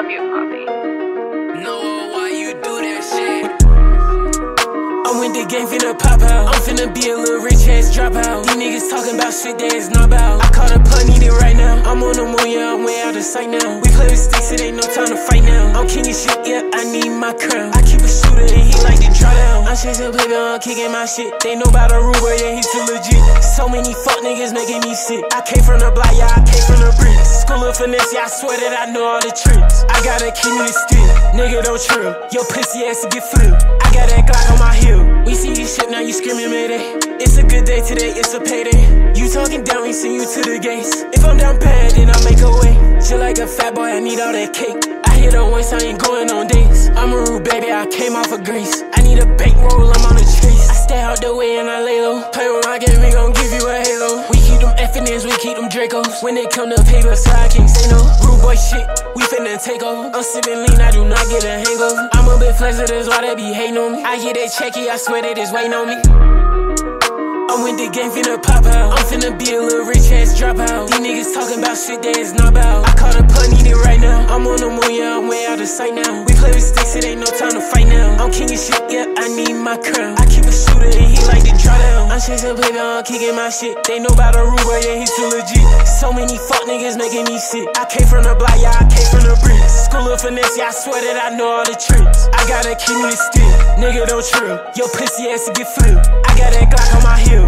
love you, mommy. Know why you do that shit. I'm in the game finna pop out. I'm finna be a little rich ass dropout. These niggas talking about shit that is not about. I caught a pun, need it right now. I'm on the moon, yeah, I'm way out of sight now. We play with sticks, it ain't no time to fight now. I'm king of shit, yeah, I need my crown. I keep a shooter and he like to draw down. I'm chasing play, I'm kicking my shit. They know about a Ruber, yeah, he too legit. So many fuck niggas making me sick. I came from the block, yeah, I came from the brick. School of finesse, yeah, I swear that I know all the tricks. I got a key to the stick, nigga don't trip. Your pussy ass to get flipped. I got that Glock on my heel. We see you shit, now you screaming mayday. It's a good day today, it's a payday. You talking down, we send you to the gates. If I'm down bad, then I make a way. Just like a fat boy, I need all that cake. I hit her once, I ain't going on dates. I'm a rude baby, I came off of grace. I need a bankroll, I'm on a chase. I stay out the way and I lay low. Play with my game, we gon' give you a halo. We keep them F&Ms, we keep them Dracos. When they come to paper, so I can't say no. Rude boy shit, we finna take over. I'm sippin' lean, I do not get a hangover. I'm a bit flexible, that's why they be hating on me. I get that checky, I swear they just waiting on me. I'm with the game finna pop out. I'm finna be a little rich ass dropout. These niggas talking about shit that is not about. I caught a pun, need it right now. I'm on the moon, yeah, I'm way out of sight now. We play with sticks, it ain't no time to fight now. I'm king of shit, yeah, I need my crown. I keep a shooter and he like to draw down. I'm chasing play, I'm kicking my shit. They know about a Ruber, yeah, he too legit. So many fuck niggas making me sick. I came from the block, yeah, I came from the brick. School of finesse, yeah, I swear that I know all the tricks. I got a key to the stick, nigga don't trip. Your pussy ass to get flipped. I got that Glock on my heel.